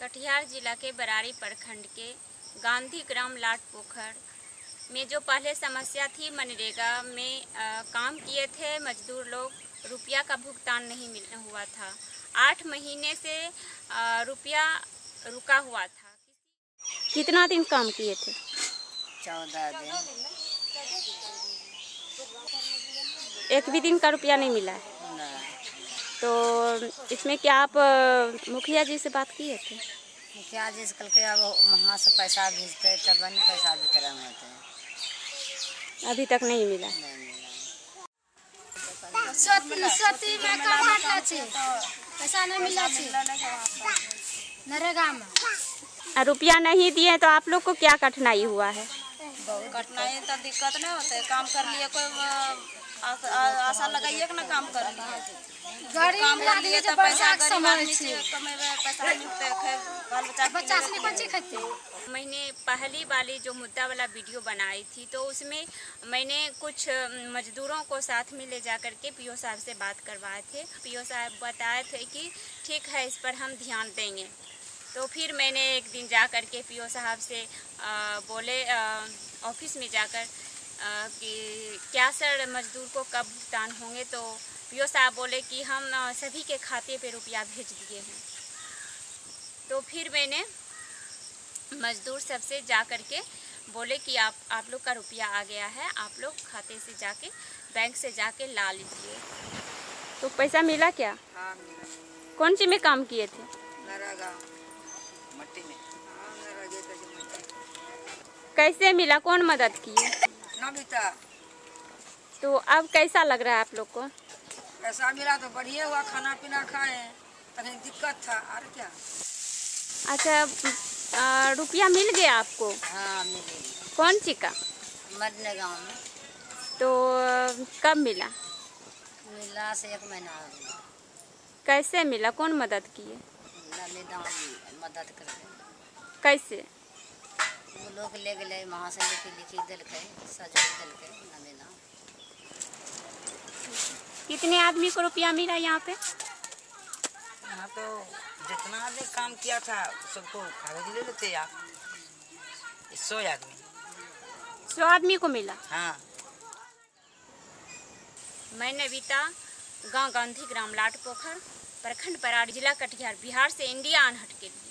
कटिहार जिला के बरारी प्रखंड के गांधीग्राम लाठपोखर में जो पहले समस्या थी, मनरेगा में काम किए थे मजदूर लोग, रुपया का भुगतान नहीं मिलना हुआ था। 8 महीने से रुपया रुका हुआ था। कितना दिन काम किए थे? 14 दिन। एक भी दिन का रुपया नहीं मिला है। तो इसमें क्या आप मुखिया जी से बात किए थे? मुखिया जी से कल के अब वहाँ से पैसा भेजते हैं तब नहीं पैसा वितरण होते हैं। अभी तक नहीं मिला। सती में काम हटा ची, पैसा नहीं मिला ची, नरेगा में। रुपया नहीं दिए तो आप लोग को क्या कठिनाई हुआ है? कठिनाई तो दिक्कत नहीं होती है, काम कर लिए कोई आशा लगाइए कि ना काम कर ली, काम कर लिए तो पैसा गरीब आदमी से कमेबे पैसा मिलते है, बाल बच्चा से बच्चे खाते। मैंने पहली वाली जो मुद्दा वाला वीडियो बनाई थी तो उसमें मैंने कुछ मजदूरों को साथ में ले जा करके पीओ साहब से बात करवाए थे। पीओ साहब बताए थे कि ठीक है, इस पर हम ध्यान देंगे। तो फिर मैंने एक दिन जा करके पीओ साहब से बोले ऑफिस में जाकर कि क्या सर मजदूर को कब भुगतान होंगे? तो पीओ साहब बोले कि हम सभी के खाते पे रुपया भेज दिए हैं। तो फिर मैंने मजदूर सबसे जा कर के बोले कि आप लोग का रुपया आ गया है, आप लोग खाते से जाके बैंक से जाके ला लीजिए। तो पैसा मिला क्या? हाँ मिला। कौन सी में काम किए थे? मट्टी में। कैसे मिला, कौन मदद किए? नवीता। तो अब कैसा लग रहा है आप लोग को? पैसा मिला तो बढ़िया हुआ, खाना पीना खाए, तभी दिक्कत था और क्या। अच्छा, रुपया मिल गया आपको? हाँ मिल गया। कौन सी का? मरने गाँव में। तो कब मिला? मिला से 1 महीना हो गया। कैसे मिला, कौन मदद किए? मदद कर कैसे? वो लोग ले गए वहाँ से, लेके लिखी दिलके सजा दिलके नवेना। कितने आदमी को रुपया मिला यहाँ पे? यहाँ तो जितना आदमी काम किया था सबको कागज ले लेते यार। 100 आदमी। 100 आदमी को मिला? हाँ। मैं नवीता, गांव गांधीग्राम लाठपोखर, प्रखंड बरारी, जिला कटिहार, बिहार से इंडिया अनहट के लिए।